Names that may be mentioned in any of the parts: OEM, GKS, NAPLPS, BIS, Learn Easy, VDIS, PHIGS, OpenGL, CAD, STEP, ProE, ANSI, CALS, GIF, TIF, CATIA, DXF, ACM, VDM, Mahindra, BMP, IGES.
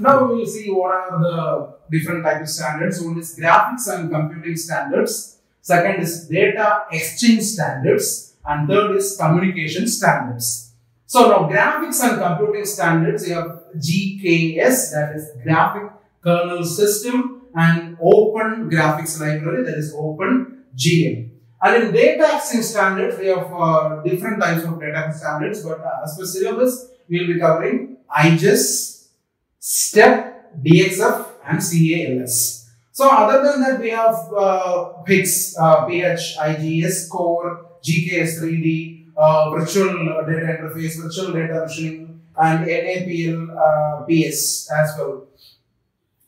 Now we will see what are the different types of standards. One is graphics and computing standards. Second is data exchange standards. And third is communication standards. So now graphics and computing standards, you have GKS, that is graphic kernel system, and open graphics library, that is OpenGL. And in data exchange standards, we have different types of data standards, but as per syllabus, we will be covering IGES, STEP, DXF, and CALS. So other than that, we have PHIGS, PH, IGS, Core, GKS 3D, virtual data interface, virtual data machining, and NAPLPS as well.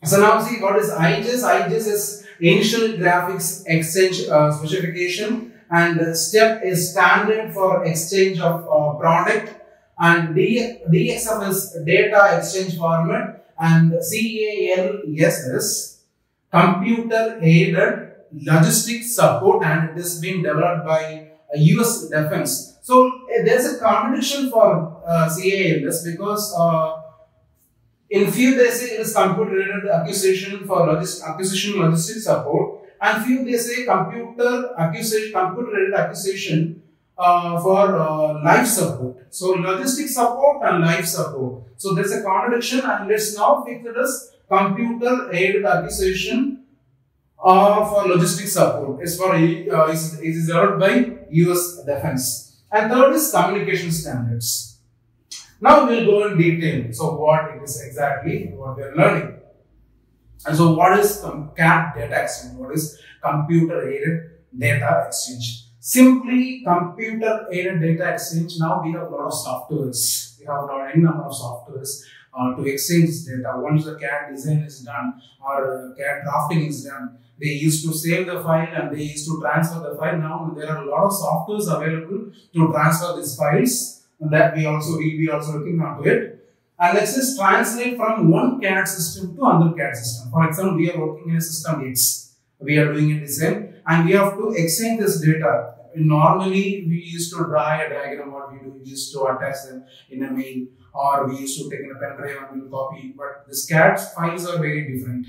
So now see what is IGES. IGES is Initial Graphics Exchange Specification, and STEP is Standard for Exchange of Product, and DXF is Data Exchange Format, and CALS is Computer Aided Logistics Support, and it is being developed by US Defense. So there's a competition for CALS because in few they say it is computer-related acquisition for acquisition logistics support, and few they say computer-related acquisition for life support. So logistics support and life support. So there's a contradiction, and let's now fix it as computer-aided acquisition for logistics support. It's for is developed by US Defense. And third is communication standards. Now we will go in detail, so what it is exactly what we are learning. And so what is CAD data exchange, what is computer aided data exchange? Simply computer aided data exchange. Now we have a lot of softwares, we have a number of softwares to exchange data. Once the CAD design is done or CAD drafting is done, they used to save the file and they used to transfer the file. Now there are a lot of softwares available to transfer these files. That we will be looking onto it. And let's just translate from one CAD system to another CAD system. For example, we are working in a system X, we are doing a design, and we have to exchange this data. Normally, we used to draw a diagram, what we do, we used to attach them in a mail, or we used to take in a pen drive and we will copy. But this CAD files are very different.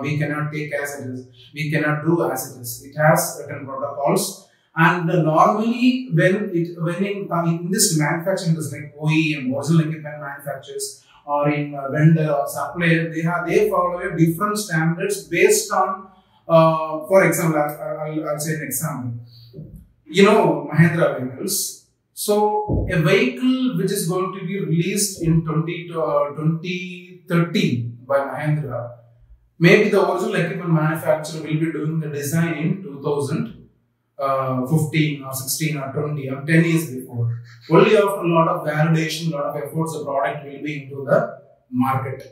We cannot take as it is, we cannot do as it is. It has certain protocols. And normally, in this manufacturing, just like OEM, original equipment manufacturers, or in vendor or supplier, they follow different standards based on, for example, I'll say an example. You know, Mahindra vehicles. So a vehicle which is going to be released in 2030 by Mahindra, maybe the original equipment manufacturer will be doing the design in 2015 or 16 or 20 or 10 years before. Only after a lot of validation, a lot of efforts, the product will be into the market.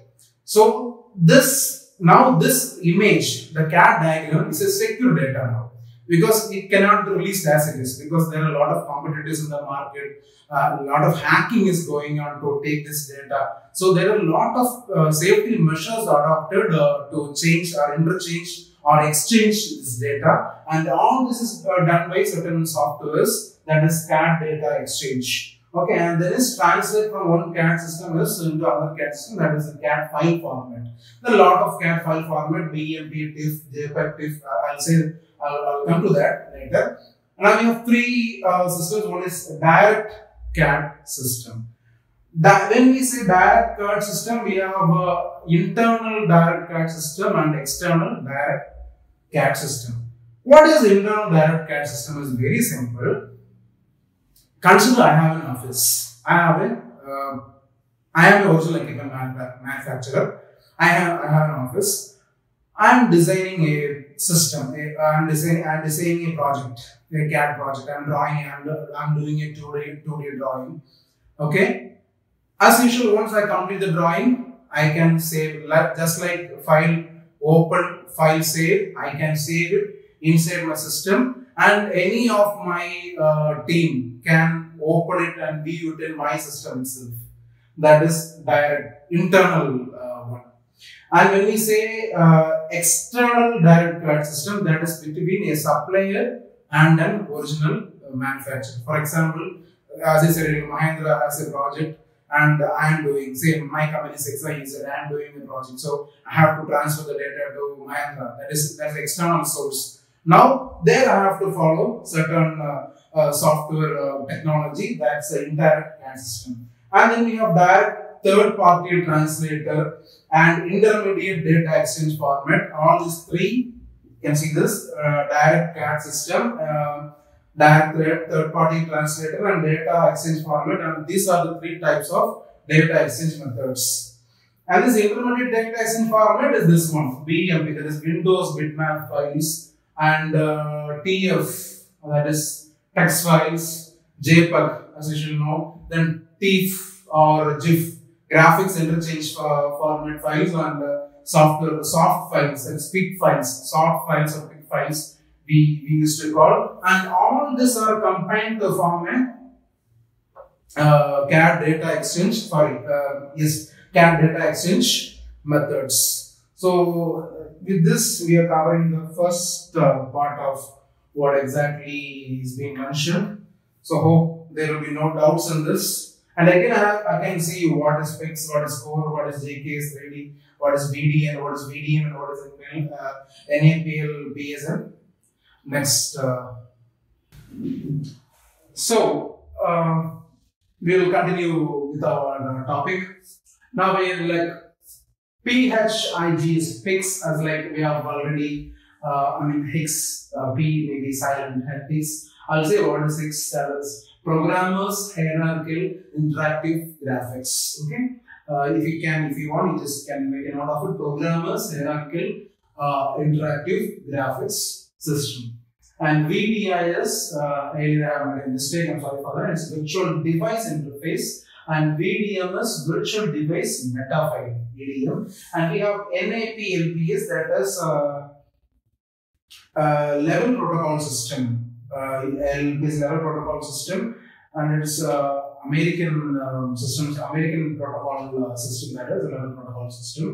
So this image, the CAD diagram, is a secure data now, because it cannot be released as it is, because there are a lot of competitors in the market, a lot of hacking is going on to take this data. So there are a lot of safety measures adopted to change or interchange or exchange this data, and all this is done by certain softwares, that is CAD data exchange. Okay, and there is translate from one CAD system into another CAD system, that is a CAD file format. There are a lot of CAD file format, BMP, TIF, JPEG, TIF, I'll come to that later. Now we have three systems. One is direct CAD system. When we say direct CAD system, we have internal direct CAD system and external direct CAD system. What is internal direct CAD system is very simple. Consider I have an office. I am an original equipment manufacturer. I have an office. I am designing a system. I am designing a project, a CAD project. I am doing a 2D drawing. Okay. As usual, once I complete the drawing, I can save, just like file open, file save, I can save it inside my system, and any of my team can open it and view it in my system itself. That is direct, internal one. And when we say external direct CAD system, that is between a supplier and an original manufacturer. For example, as I said, Mahindra has a project. and I am doing, say my company Sexa is that I am doing a project, so I have to transfer the data to Mahindra, that's external source. Now there I have to follow certain software technology, that's an indirect CAD system. And then we have direct third party translator and intermediate data exchange format. All these three, you can see this direct CAD system, direct third party translator and data exchange format, and these are the three types of data exchange methods. And this intermediate data exchange format is this one, BMP, that is Windows bitmap files, and TIF, that is text files, JPEG, as you should know, then TIF or GIF, graphics interchange format files, and soft files and PIC files, soft files or PIC files we used to call, and all these are combined to form a CAD data exchange CAD data exchange methods. So with this we are covering the first part of what exactly is being mentioned. So hope there will be no doubts in this. And again, I can see what is PHIGS, what is core, what is GKS 3D, what is VDM, what is VDM, and what is NAPLPS. Next, we will continue with our topic. Now we have like PHIGS, PHIGS, as like we have already, HIGS, P maybe silent, HIGS. I'll say what is HIGS, that is Programmers Hierarchical Interactive Graphics. Okay, if you want, you just can make a note of it. Programmers Hierarchical Interactive Graphics System. And VDIS, I have made a mistake, I'm sorry for that, it's Virtual Device Interface, and VDM is Virtual Device Metafile, VDM. And we have NAPLPS, that is Level Protocol System, LPS Level Protocol System, and it's American systems, American protocol system, that is Level Protocol System.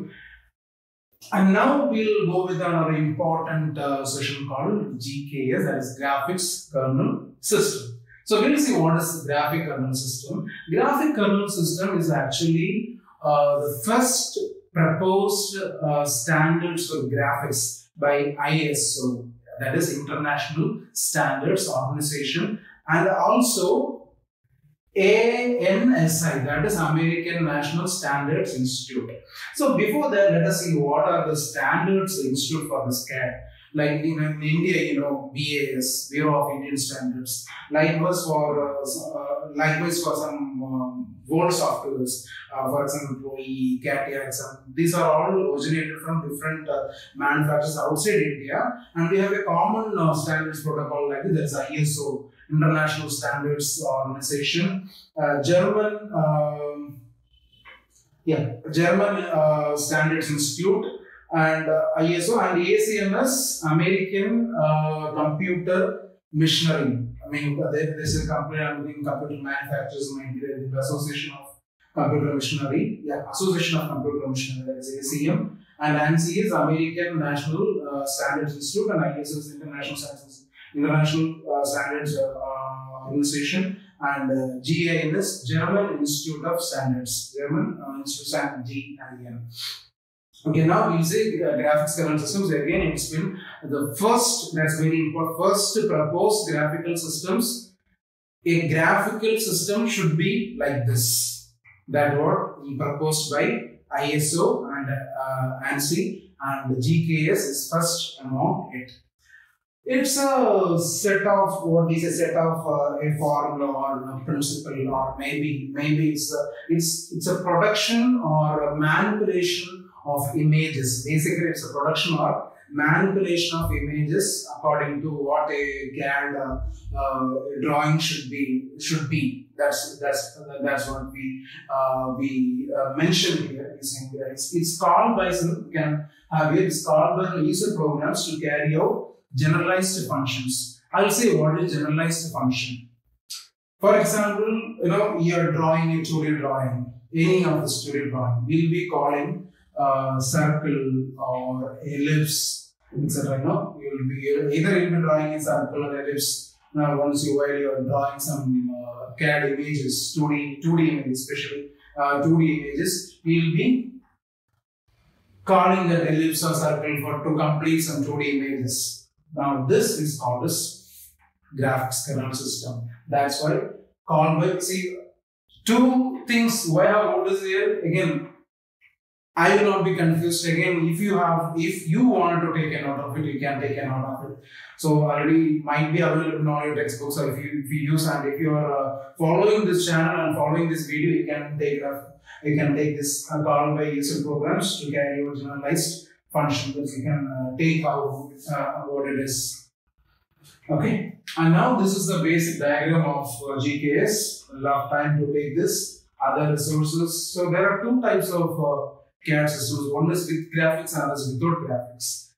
And now we'll go with another important session called GKS, that is Graphics Kernel System. So we'll see what is Graphic Kernel System. Graphic Kernel System is actually the first proposed standards for graphics by ISO, that is International Standards Organization, and also ANSI, that is American National Standards Institute. So before that, let us see what are the standards institute for this CAD. Like in India, you know, BIS, Bureau of Indian Standards. Likewise for some old softwares, for example, CATIA, these are all originated from different manufacturers outside India. And we have a common standards protocol like this, that is ISO, International Standards Organization, German Standards Institute, and ISO, and ACM is American Computer Missionary. I mean, this is a company, I mean, Computer Manufacturers in the Association of Computer Missionary, Association of Computer Missionary, that is ACM, and ANSI is American National Standards Institute, and ISO is International Standards Institute. International Standards Organization, and GIN is German Institute of Standards, German Institute of Standards, GIN. Okay, now we will say graphics kernel systems. Again, it's been the first, that's very important, first proposed graphical systems. A graphical system should be like this. That what proposed by ISO and ANSI, and GKS is first among it. It's a set of a formula or a principle, or maybe it's a production or a manipulation of images. Basically, it's a production or manipulation of images according to what a CAD drawing should be. That's what we mentioned here. It's called by user programs to carry out generalized functions. I'll say what is generalized function. For example, you know, you are drawing a studio drawing, any of the studio drawing, we'll be calling circle or ellipse, etc. No, you will be either drawing a circle or ellipse. Now, once you are drawing some CAD images, 2D images, especially 2D images, we will be calling the ellipse or circle to complete some 2D images. Now this is called as graphics kernel system. That's why called by, see, two things why I wrote this here again. I will not be confused again. If you wanted to take a note of it, you can take a note of it. So already might be available in all your textbooks, or if you use, and if you are following this channel and following this video, you can take this call by using programs to carry your generalized function that you can take out what it is. Okay. And now this is the basic diagram of GKS. We'll have time to take this other resources. So there are two types of CAD systems, one is with graphics and others without graphics.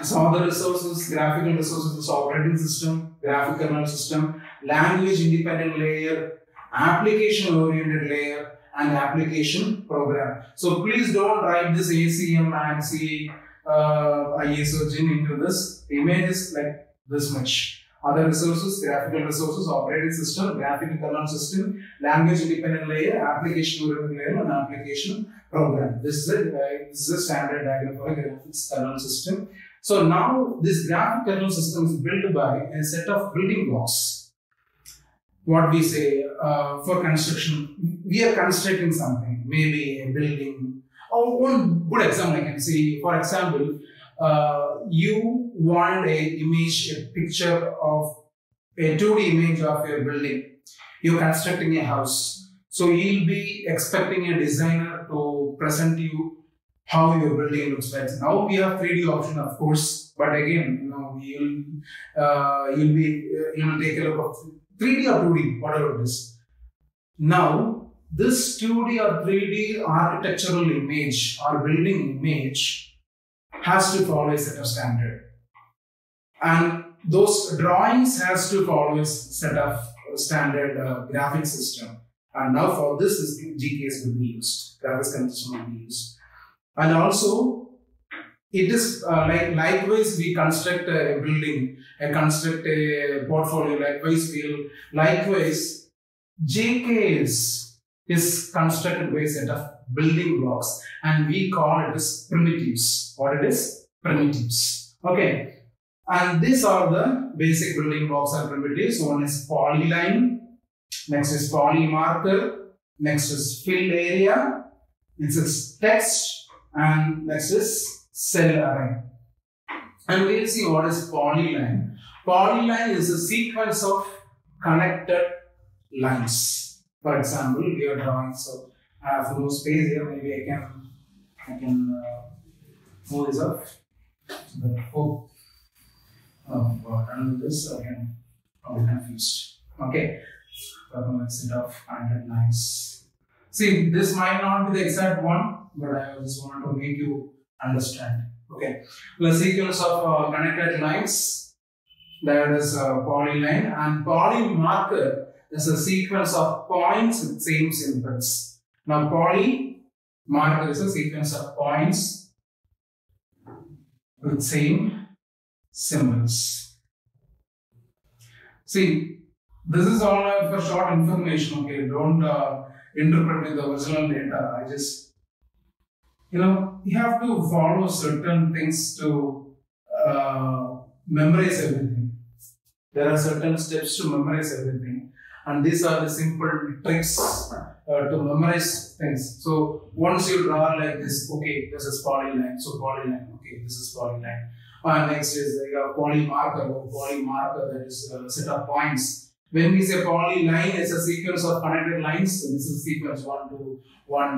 Some other resources, graphical resources is operating system, graphic kernel system, language independent layer, application oriented layer, and application program. So please don't write this ACM, ANSI, ISO, DIN into this. The image is like this much. Other resources, graphical resources, operating system, graphical kernel system, language independent layer, application oriented layer, and application program. This is a standard diagram for a graphics kernel system. So now this graphic kernel system is built by a set of building blocks. What we say for construction, we are constructing something, maybe a building. Oh, one good example I can see, for example, you want a picture of a 2D image of your building. You're constructing a house. So you'll be expecting a designer to present you how your building looks like. Now we have 3D option, of course, but again, you know, you'll take a look at 3D or 2D, whatever it is. Now this 2D or 3D architectural image or building image has to follow a set of standard, and those drawings has to follow a set of standard graphic system. And now for this, GKS will be used, graphics kernel system will be used. And also, it is likewise we construct a building, construct a portfolio. Likewise, GKS is constructed by a set of building blocks, and we call it as primitives. What it is? Primitives. Okay. And these are the basic building blocks or primitives. One is polyline, next is polymarker, next is fill area, next is text, and next is cell array. And we'll see what is polyline. Polyline is a sequence of connected lines. For example, we are drawing, so I have no space here, maybe I can move this up. But done with this, again, I'm confused. Okay, let's set up connected lines. See, this might not be the exact one, but I just wanted to make you understand. Okay, the sequence of connected lines, there is a polyline, and polymarker is a sequence of points with same symbols. Now, polymarker is a sequence of points with same symbols. See, this is all for short information, okay? Don't interpret with the original data. I just, you know, you have to follow certain things to memorize everything. There are certain steps to memorize everything. And these are the simple tricks to memorize things. So once you draw like this, okay, this is polyline, so polyline, okay, this is polyline. Next is the polymarker, or polymarker, that is a set of points. When we say polyline, it's a sequence of connected lines. So this is sequence 1,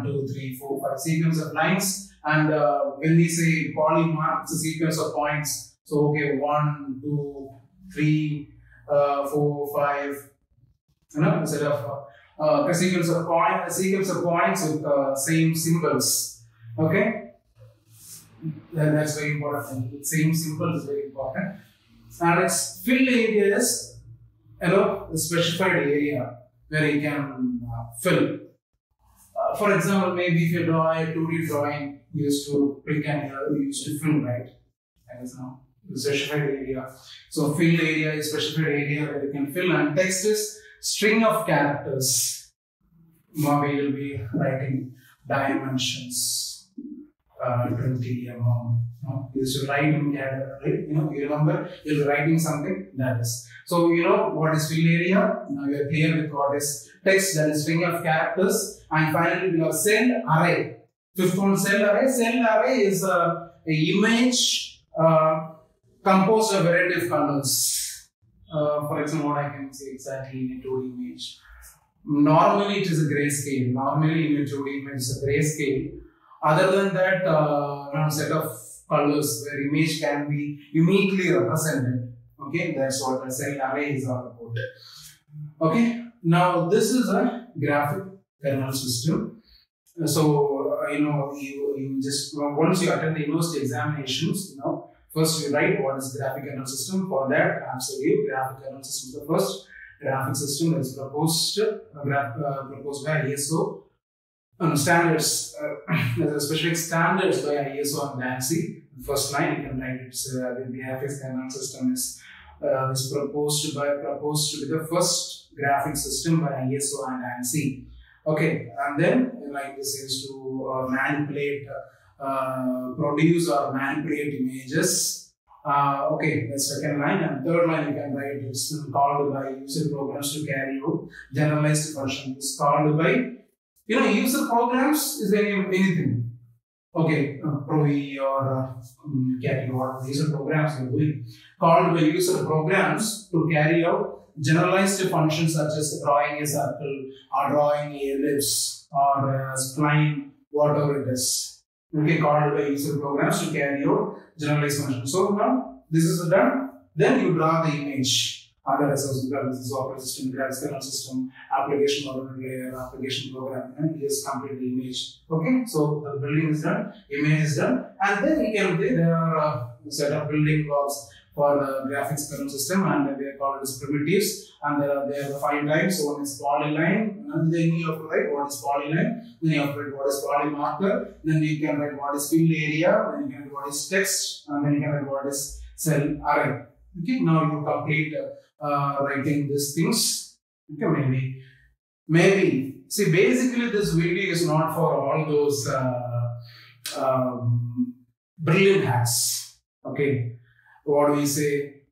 2, 3, 4, 5, sequence of lines. And when we say polymark, it's a sequence of points. So okay, 1, 2, 3, 4, 5. You know, instead of a sequence of points with same symbols. Okay, that's very important. With same symbols is very important. And its fill area is, you know, a specified area where you can fill. For example, maybe if you draw a 2D drawing, you used to click and you used to fill, right? That is now the specified area. So fill area is specified area where you can fill, and text is string of characters. we will be writing dimensions 20 mm. No? You should write in CAD, right? You know, you remember you'll be writing something that is. So you know what is field area. Now you are clear with what is text, that is string of characters, and finally we have cell array. Fifth one, cell array. Cell array is an image composed of variety colors. For example, what I can say exactly in a 2D image. Normally it is a grayscale. Normally in a 2D image is a grayscale. Other than that, set of colors where image can be uniquely represented. Okay, that's what a cell array is all about. Okay, now this is a graphic kernel system. So you know, you just once you attend the university examinations, you know, first you write what is graphic kernel system. For that, absolutely, graphic kernel system is the first graphic system that is proposed proposed by ISO. Standards, specific standards by ISO and ANSI. First line, you can write it. The graphics kernel system is proposed to be the first graphic system by ISO and ANSI. Okay, and then like this is to manipulate, produce or manipulate images. Okay, that's second line, and third line you can write it's called by user programs to carry out generalized function. It's called by, you know, user programs is anything. Okay, ProE or CATIA or user programs are doing. Called by user programs to carry out generalized functions such as drawing a circle or drawing a ellipse or spline, whatever it is. Okay, called by user programs to carry out generalized functions. So now this is done. Then you draw the image. Other resources, this is operating system, graphics kernel system, application model layer, application program, and just complete the image. Okay, so the building is done, image is done, and then you can say there are a set of building blocks for the graphics kernel system, and they are called as primitives, and there are 5 types. One is polyline, and then you have to write what is polyline, then you have to write what is polymarker, then you can write what is field area, then you can write what is text, and then you can write what is cell array. Okay, now you complete writing these things. Okay, maybe see, basically this video is not for all those brilliant hacks. Okay, what do we say,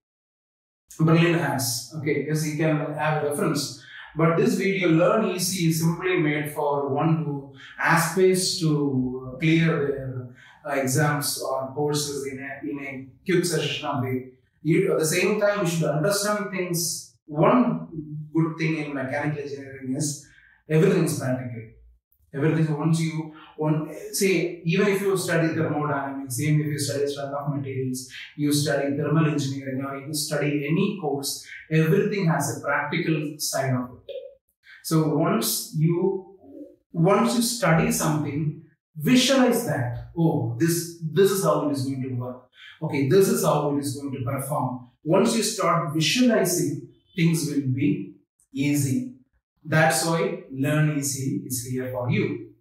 brilliant hacks? Okay, yes, you can have a reference, but this video Learn Easy is simply made for one who aspires to clear their exams or courses in a quick session of the. At the same time, you should understand things. One good thing in mechanical engineering is everything is practical. Everything, once you say, even if you study thermodynamics, even if you study strength of materials, you study thermal engineering, or you study any course, everything has a practical side of it. So once you study something, visualize that. Oh, this is how it is going to work. Okay, this is how it is going to perform. Once you start visualizing, things will be easy. That's why Learn Easy is here for you.